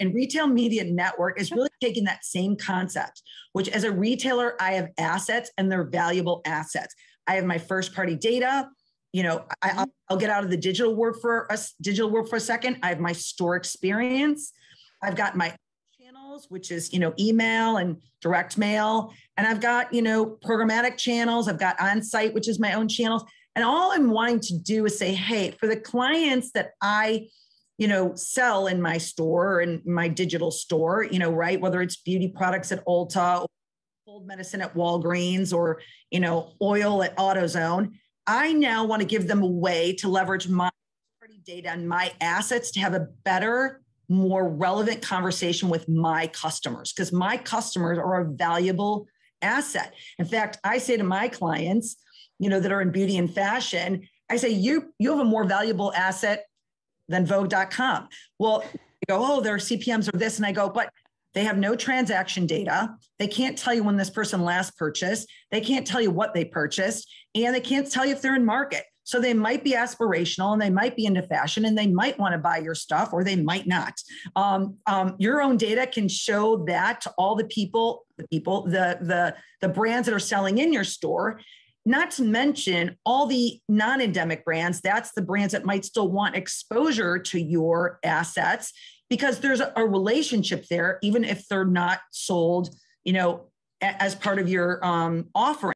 And retail media network is really taking that same concept, which as a retailer, I have assets and they're valuable assets. I have my first party data. You know, I'll get out of the digital world for a second. I have my store experience. I've got my channels, which is, you know, email and direct mail. And I've got, you know, programmatic channels. I've got on-site, which is my own channels. And all I'm wanting to do is say, hey, for the clients that I, you know, sell in my store, in my digital store, you know, right, whether it's beauty products at Ulta, or cold medicine at Walgreens, or, you know, oil at AutoZone, I now want to give them a way to leverage my data and my assets to have a better, more relevant conversation with my customers, because my customers are a valuable asset. In fact, I say to my clients, you know, that are in beauty and fashion, I say, you have a more valuable asset than Vogue.com. Well, they go, oh, their CPMs are this. And I go, but they have no transaction data. They can't tell you when this person last purchased. They can't tell you what they purchased. And they can't tell you if they're in market. So they might be aspirational and they might be into fashion and they might want to buy your stuff or they might not. Your own data can show that to all the brands that are selling in your store, not to mention all the non-endemic brands. That's the brands that might still want exposure to your assets, because there's a relationship there, even if they're not sold, you know, as part of your offering.